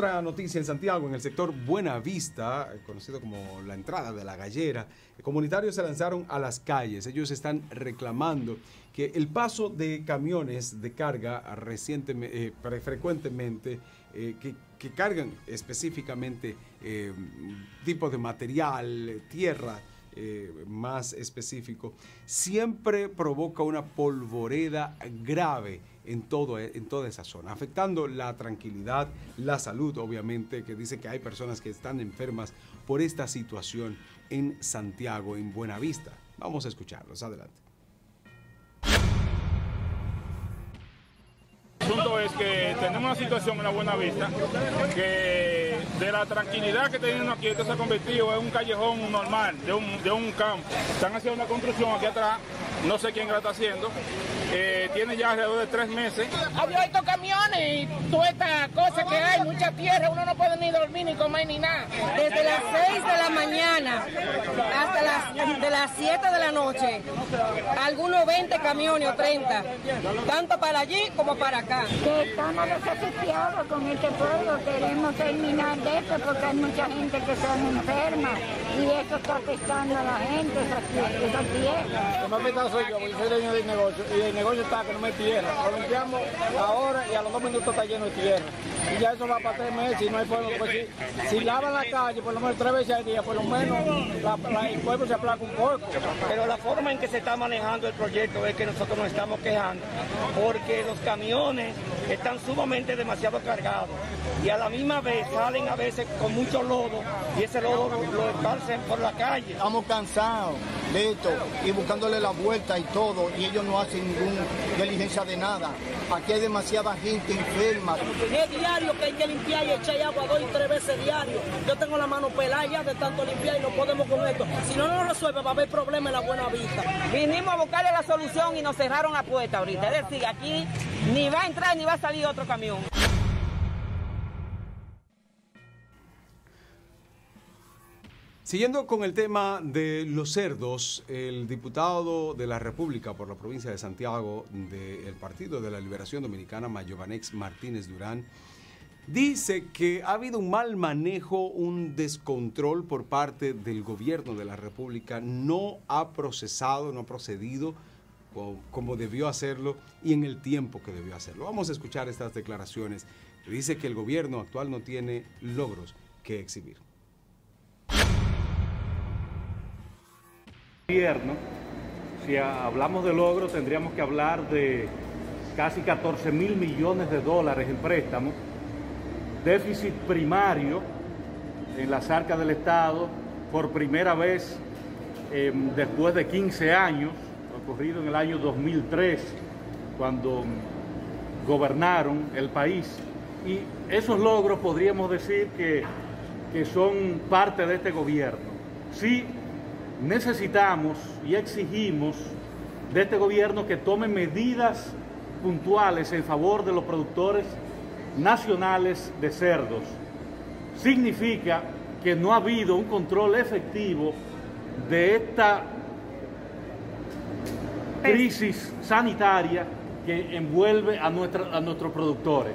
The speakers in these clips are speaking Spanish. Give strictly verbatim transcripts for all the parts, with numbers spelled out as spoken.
otra noticia en Santiago, en el sector Buenavista, conocido como la entrada de la Gallera, comunitarios se lanzaron a las calles. Ellos están reclamando que el paso de camiones de carga recientemente, eh, frecuentemente, eh, que, que cargan específicamente eh, tipos de material, tierra, Eh, más específico, siempre provoca una polvoreda grave en, todo, en toda esa zona, afectando la tranquilidad, la salud, obviamente, que dice que hay personas que están enfermas por esta situación en Santiago, en Buenavista. Vamos a escucharlos. Adelante. El punto es que tenemos una situación en la Buenavista que de la tranquilidad que tenemos aquí, esto se ha convertido en un callejón normal, de un, de un campo. Están haciendo una construcción aquí atrás, no sé quién la está haciendo, eh, tiene ya alrededor de tres meses. Había estos camiones y toda esta cosa que hay, mucha tierra, uno no puede ni dormir, ni comer, ni nada. Desde las seis de la mañana hasta las, de las siete de la noche, algunos veinte camiones o treinta, tanto para allí como para acá. Que estamos desasociados con este pueblo, queremos terminar de esto porque hay mucha gente que son enferma y esto está afectando a la gente, esa tierra. Lo más afectado soy yo, porque soy dueño del negocio y el negocio está que no me tierra. Lo limpiamos ahora y a los dos minutos está lleno de tierra. Y ya eso va para tres meses y no hay pueblo. Pues si, si lavan la calle por lo menos tres veces al día, por lo menos la, la, el pueblo se aplaca un poco. Pero la forma en que se está manejando el proyecto es que nosotros nos estamos quejando porque los camiones están sumamente demasiado cargados y a la misma vez salen a veces con mucho lodo y ese lodo lo esparcen por la calle. Estamos cansados de esto y buscándole la vuelta y todo y ellos no hacen ninguna diligencia de nada. Aquí hay demasiada gente enferma. Es diario que hay que limpiar y echar agua dos y tres veces diario. Yo tengo la mano pelada ya de tanto limpiar y no podemos con esto. Si no nos resuelve va a haber problemas en la Buenavista. Vinimos a buscarle la solución y nos cerraron la puerta ahorita. Es decir, aquí ni va a entrar ni va a salir otro camión. Siguiendo con el tema de los cerdos, el diputado de la República por la provincia de Santiago del Partido de la Liberación Dominicana, Mayobanex Martínez Durán, dice que ha habido un mal manejo, un descontrol por parte del gobierno de la República. No ha procesado, no ha procedido como debió hacerlo y en el tiempo que debió hacerlo. Vamos a escuchar estas declaraciones. Dice que el gobierno actual no tiene logros que exhibir. Gobierno, si hablamos de logros, tendríamos que hablar de casi catorce mil millones de dólares en préstamos, déficit primario en las arcas del Estado por primera vez eh, después de quince años, ocurrido en el año dos mil tres, cuando gobernaron el país. Y esos logros podríamos decir que, que son parte de este gobierno. Sí necesitamos y exigimos de este gobierno que tome medidas puntuales en favor de los productores nacionales de cerdos. Significa que no ha habido un control efectivo de esta crisis sanitaria que envuelve a, nuestra, a nuestros productores.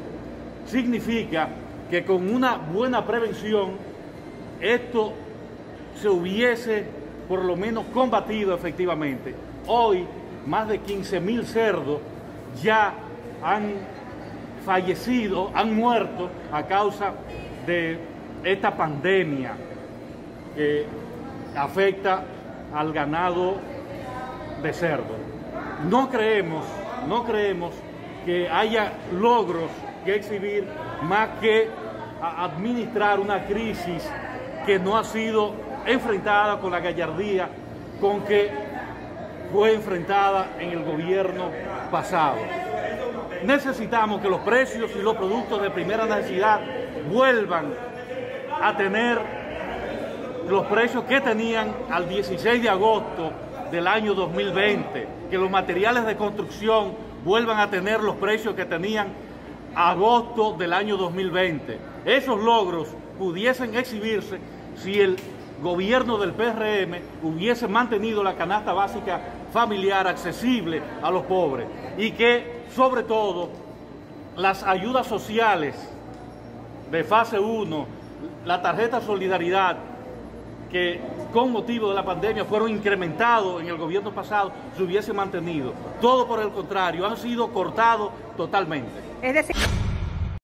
Significa que con una buena prevención esto se hubiese por lo menos combatido efectivamente. Hoy más de quince mil cerdos ya han fallecido, han muerto a causa de esta pandemia que afecta al ganado de cerdo. No creemos, no creemos que haya logros que exhibir más que administrar una crisis que no ha sido enfrentada con la gallardía con que fue enfrentada en el gobierno pasado. Necesitamos que los precios y los productos de primera necesidad vuelvan a tener los precios que tenían al dieciséis de agosto del año dos mil veinte, que los materiales de construcción vuelvan a tener los precios que tenían a agosto del año dos mil veinte. Esos logros pudiesen exhibirse si el gobierno del P R M hubiese mantenido la canasta básica familiar accesible a los pobres y que, sobre todo, las ayudas sociales de fase uno, la tarjeta Solidaridad, que con motivo de la pandemia fueron incrementados en el gobierno pasado, se hubiese mantenido. Todo por el contrario, han sido cortados totalmente. Es decir...